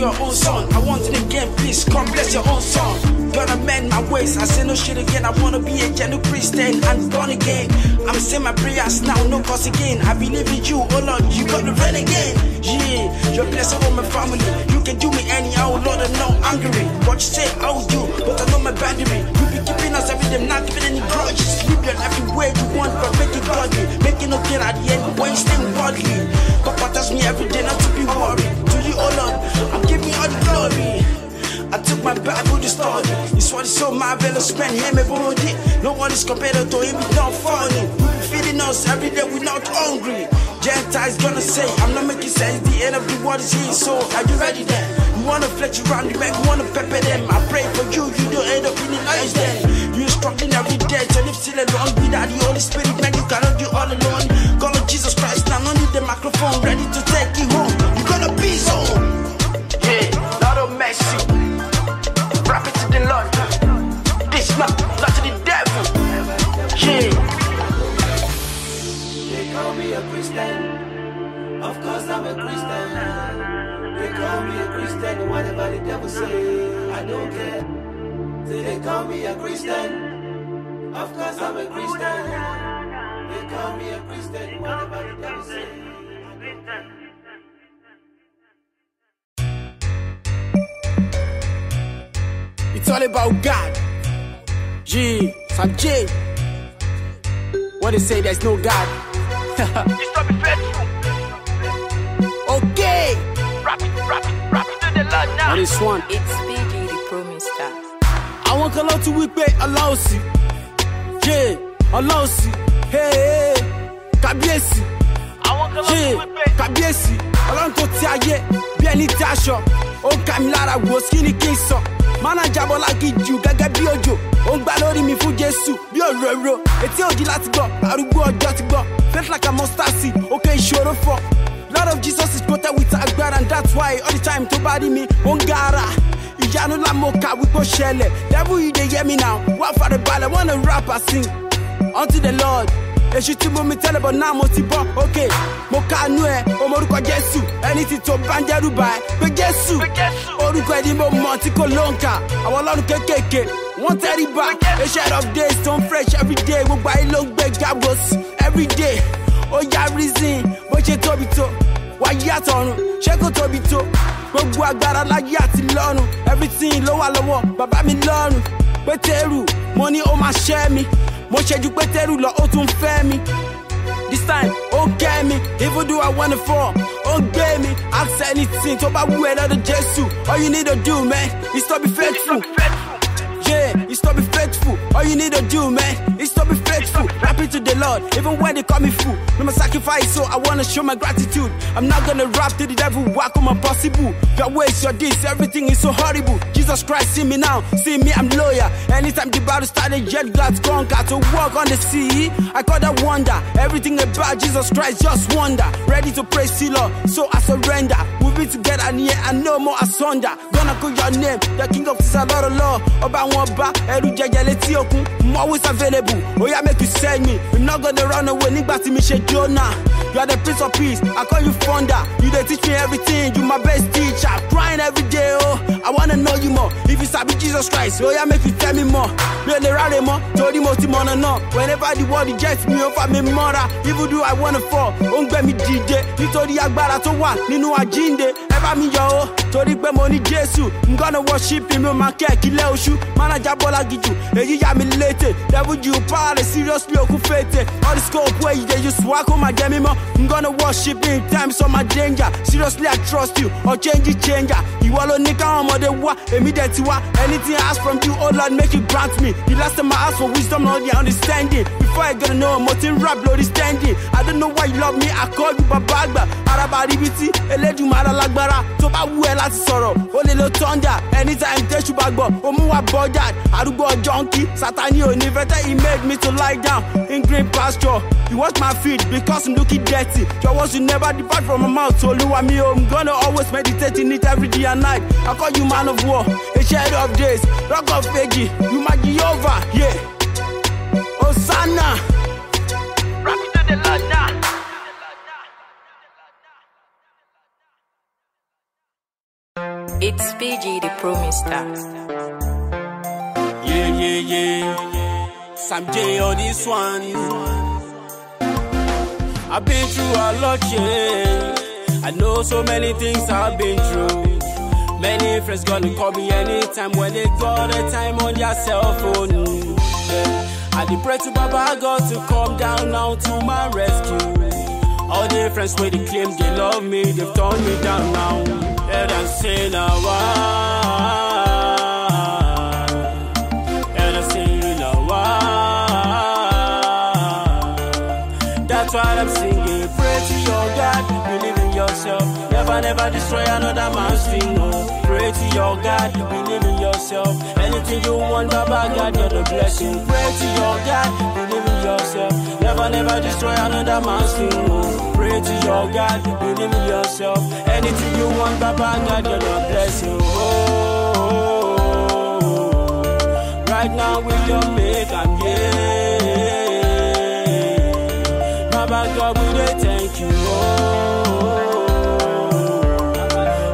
your own son. I want it again, please, come bless your own son. Gonna mend my ways, I say no shit again. I wanna be a genuine Christian and born again. I'm saying my prayers now, no cause again. I believe in you, oh Lord, you gotta run again. Yeah, your blessing on my family. You can do me anyhow, Lord, I'm not angry. What you say, I will do, but I know my boundary. You be keeping us every day, not giving any grudges. Live your life the way you want, but make it godly. Making no gain at the end, when you stay worldly. Papa tells me every day not to be worried. To you, oh Lord, I'm giving all the glory. I took my Bible to study. It's what is so marvelous, man. Him every day. No one is compared to him. It's not funny. Feeding us every day. We're not hungry. Gentiles gonna say, I'm not making sense. The end of the world is here. So are you ready then? You wanna flex around the back. You wanna pepper them. I pray for you. You don't end up in the lies then. You're struggling every day. So live still alone. Without the Holy Spirit, man, you cannot do all alone. Call on Jesus Christ. Now I need the microphone. Ready to take you home. You gonna be so. Yeah, Lord of mercy. Profit to the Lord, this not to the devil. Yeah. They call me a Christian, of course I'm a Christian. They call me a Christian, whatever the devil say, I don't care. They call me a Christian, of course I'm a Christian. They call me a Christian, whatever the devil say, I don't care. It's all about God. G, SAM J. What they say, there's no God. You stop be faithful. Okay. Rap it to the Lord now. On this one. It's BG, the promise that. I want Allah to whip it, Allah si. Yeah, Allah si. Hey, Kabiesi. I want Allah to whip it. Kabiesi. Allah to tiaye, bien itasho. Oh Kamilara woskini kinso. Mana jabo laki ju gaga bi ojo o ngba lori mi fun Jesu bi ororo eti oji lati gbo arugbo ojo ti gbo faith like a mustard seed okay isoro for Lord of Jesus is protected with agbara and that's why all the time to body me on gara ijanu la moka wi ko sele devil you dey hear me now what for the ball I wanna rap I sing unto the Lord. They should tell me but now motibo okay moka nu e omoruko Jesu anything to banderu by pe Jesu oruko e di mo mo ti ko lonka awon Olorun kekeke won teri ba a share of days on fresh every day gbogbo ai lo gbe gabos every day o ya reason bo se tobi to wa ya torun se ko tobi to gbogbo agbara laye ati lorun everything lo wa lowo baba mi lorun pe teru money o ma share me. Mo seju Peteru lo o tun fe mi. This time, oh get me. Even though I wanna fall, oh get me. I'll say anything to about who another Jesus. All you need to do, man, is to be faithful. Yeah, is to be faithful. All you need to do, man, is to be faithful. Rap it to the Lord, even when they call me fool. No my sacrifice, so I wanna show my gratitude. I'm not gonna rap to the devil, walk on my possible. Your ways, your deeds, everything is so horrible. Jesus Christ, see me now, see me, I'm loyal. Anytime the battle started, yet God's gone, got to walk on the sea. I got that wonder, everything about Jesus Christ, just wonder. Ready to praise you, Lord, so I surrender. We'll be together near and no more asunder. Gonna call your name, the King of Salvador, Lord. Oba Wamba, Eru Jajaleti Okun, I'm always available. Oh yeah, make you send me. I'm not gonna run away, Nigbati Mishe Jonah. You are the Prince of Peace, I call you Fonda. You they teach me everything, you my best teacher. Crying every day, oh, I wanna know you more. If you sabi Jesus Christ, oh yeah, make you tell me more. Me and the rare more, told him most more no. Whenever the world rejects me, over me mother. Even do I wanna fall, don't get me DJ. You told the agbára tó wà nínú àjíǹde. Ever me yo, told the pé mo ní Jésù. I'm gonna worship him, my cake, kile oṣù. Man a jabola giju, èyí yà mí létè. Devil you party, seriously o kún fètè. All the scope where you dey use wá kó má jẹ mí mọ́. I'm gonna worship him, times on my danger. Seriously I trust you, or change it changer. Ìwọ ló ní káwọn ọmọdé wá, èmi dẹ̀ ti wá. Anything I ask from you, oh Lord, make you grant me. The last time I asked for wisdom, not the understanding. Before I gotta know, Martin rap, bloody standing. I don't know why you love me, I call you babagba. Araba ribiti, Elédùmarè lágbára. Tó bá wù ẹ́ láti sọ̀rọ̀, ó lè lo thunder. Anytime Jésù bá gbọ́, ó mú wá bọ́jà. Arúgbó junkie, Sátánì ò ní fẹ́tẹ́. He made me to lie down in green pasture. You wash my feet because I'm looking dirty. Your words will never depart from my mouth. Olúwa mi o, I'm gonna always meditate in it every day and night. I call you man of war, a shadow of days. Rock of ages, you my Jehovah, yeah. Hosanna. Rock it to the Lord now. It's PG, the Promised Stars. Yeah, yeah, yeah. Sam J on this one. I've been through a lot, yeah. I know so many things I've been through. Many friends gonna call me anytime when they got the time on their cell phone. Yeah. I did pray to Baba God to come down now to my rescue. All the friends where they claim they love me, they've torn me down now. And I say now why? And I say you know why? That's why I'm singing. Pray to your God, believe in yourself. Never, never destroy another man's thing. No. Pray to your God, believe in yourself. Anything you want, Baba God, you're the blessing. Pray to your God, believe in yourself. Never, never destroy another man's thing. Pray to your God, believe in yourself. Anything you want, Baba God, you're the blessing. Oh, right now with your Maker, yeah. Baba God, we dey thank you. Oh,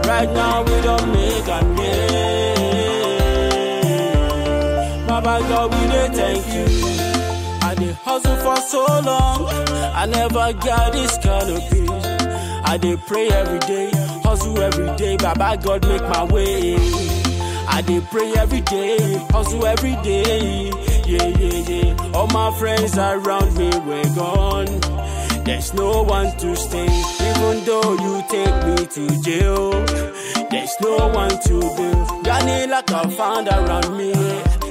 right now with your Maker, yeah. Baba God, we dey thank you. I dey hustle for so long, I never got this kind of peace. I dey pray every day, hustle every day, Baba God make my way. I dey pray every day, hustle every day, yeah, yeah, yeah. All my friends around me were gone, there's no one to stay. Even though you take me to jail, there's no one to build. Gani luck I found around me,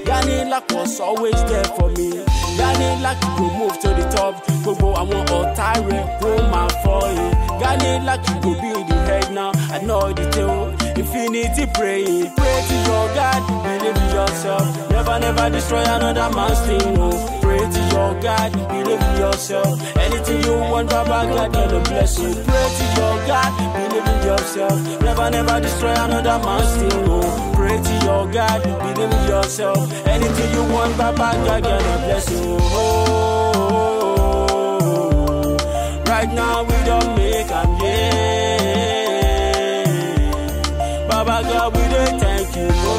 Gani luck was always there for me. Gani luck you go move to the top, gbogbo àwọn ọ̀tá rẹ̀ kó máa fọ́ yìí. Gani luck you go be the head now, I know the tale. Infinity praying, pray to your God, believe in yourself. Never, never destroy another man's thing. No. Pray to your God, believe in yourself. Anything you want, Baba God, you're the blessing. Pray to your God, believe in yourself. Never, never destroy another man's thing. No. Pray to your God, believe in yourself. Anything you want, Baba God, you're the blessing. Oh, oh, oh. Right now we don't make am, yeah. Baba God, we don't thank you. Oh,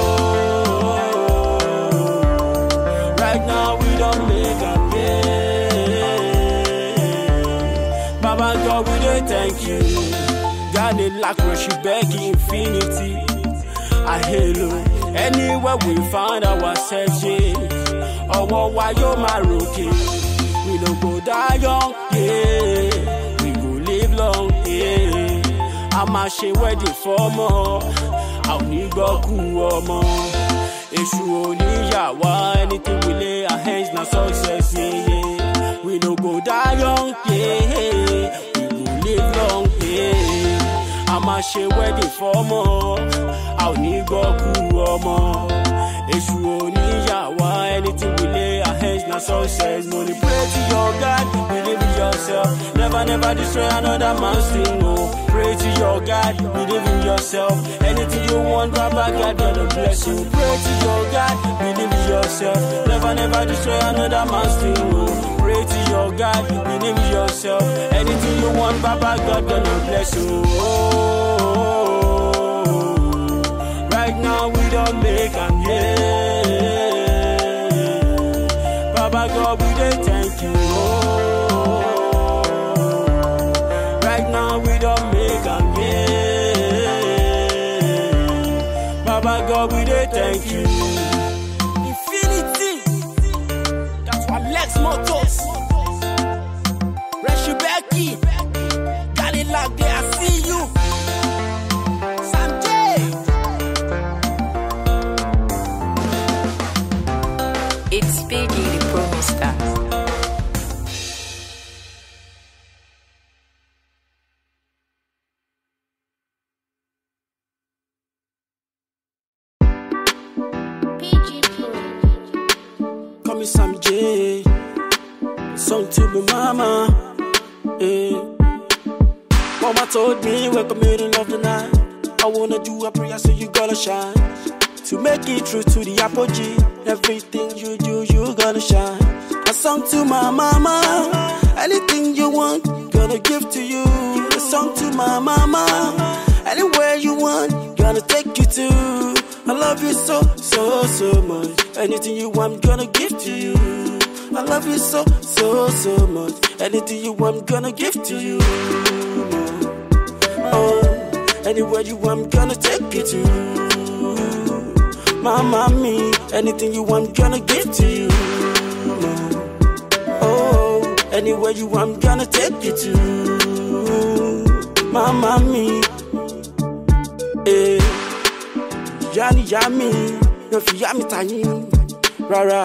oh. Right now we don't make am, yeah. Baba God, we don't thank you. God dey lack when she beg infinity. I hello anywhere we find ourselves, yeah. Owo wa yo ma roke, we no go die young, yeah. We go live long, yeah. I ma ṣe wedding for more, I only go cool more. Èṣù only ya wa, anything we lay our hands na success, yeah. We no go die young, yeah. We go live long, yeah. I ma ṣe wedding for more, I only go cool more. Èṣù only ya wa, anything we lay our hands now success. Money, pray to your God, believe in yourself. Never, never destroy another man's thing. Oh, pray to your God, believe in yourself. Anything you want, Baba God, you're the blessing. Pray to your God, believe in yourself. Never, never destroy another man's thing. Oh, pray to your God, believe in yourself. Anything you want, Baba God, you're the blessing. Oh, oh, oh, oh. Right now we don't make am, yeah. Baba God, we dey thank you. Oh, right now we don't make am, yeah. Baba God, we dey thank you. Infinity, that's why Lex Motors, Reshi Becky, got it like there. I see you. It's Piggy, the Promised Stars. Call me Sam J, song to my mama. Yeah. Mama told me we're committing of the night. I wanna do a prayer so you gotta shine. To make it through to the apogee, everything you do, you gonna shine. A song to my mama, anything you want, gonna give to you. A song to my mama, anywhere you want, gonna take you to. I love you so, so, so much. Anything you want, gonna give to you. I love you so, so, so much. Anything you want, gonna give to you. Oh, anywhere you want, gonna take you to. My mommy, anything you want, gonna give to you. Oh, anywhere you want, gonna take you to. My mommy, eh, Johnny Yami, no fi Yami Tayin, rara.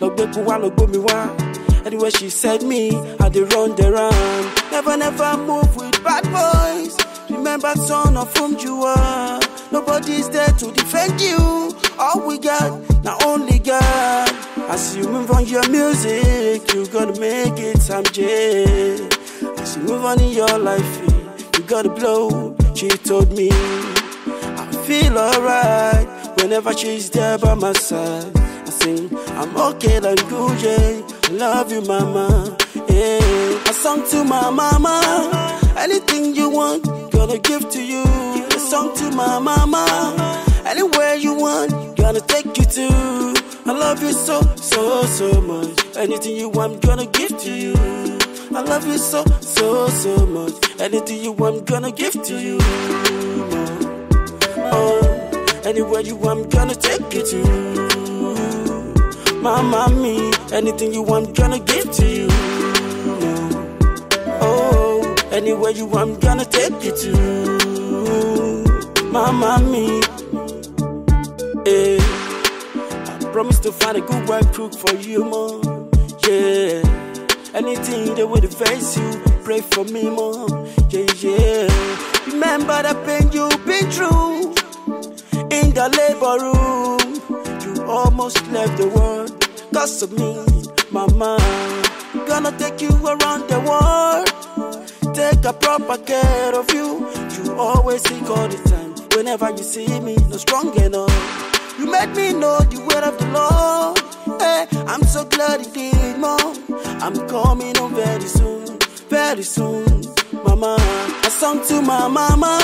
Anyway, she said me, I did run the round. Never, never move with bad boys. Remember, son of whom you are. Nobody's there to defend you. All we got, now only God. As you move on your music, you gotta make it, Sam J. As you move on in your life, you gotta blow. She told me, I feel alright whenever she's there by my side. I sing, I'm okay, like good, yeah. I love you, mama. Yeah. I song to my mama. Anything you want, gonna give to you. A song to my mama. Anywhere you want, gonna take you to. I love you so, so, so much. Anything you want, gonna give to you. I love you so, so, so much. Anything you want, gonna give to you. Oh, anywhere you want, gonna take you to. My mommy, anything you want, gonna give to you. Oh, anywhere you want, gonna take you to. My mommy, yeah. I promise to find a good white cook for you, mom. Yeah. Anything that would face you, pray for me, mom. Yeah, yeah. Remember the pain you've been through in the labor room. Almost left the world, cause of me, mama. Gonna take you around the world, take a proper care of you. You always think all the time, whenever you see me, no strong enough. You made me know the word of the Lord. Hey, I'm so glad you did, mom. I'm coming home very soon, mama. A song to my mama.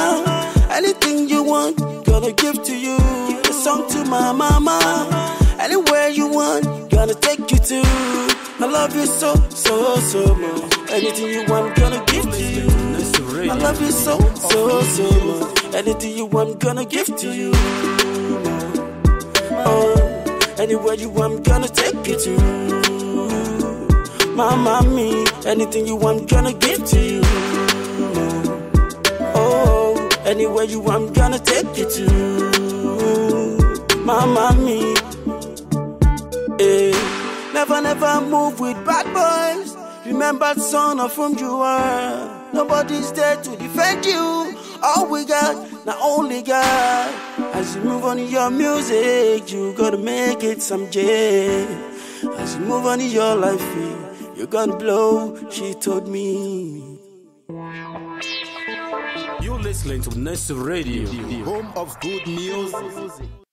Anything you want, gonna give to you. Song to my mama. Anywhere you want, gonna take you to. I love you so, so, so much. Anything you want, gonna give to you. I love you so, so, so much. Anything you want, gonna give to you. Oh, anywhere you want, gonna take you to. My mommy, anything you want, gonna give to you. Oh, anywhere you want, gonna take you to. Mama me, eh. Never, never move with bad boys. Remember, son of whom you are. Nobody's there to defend you. All we got, now only God. As you move on in your music, you gotta make it, Sam J. As you move on in your life, you're gonna blow. She told me. You're listening to NERSI Radio, home of good music.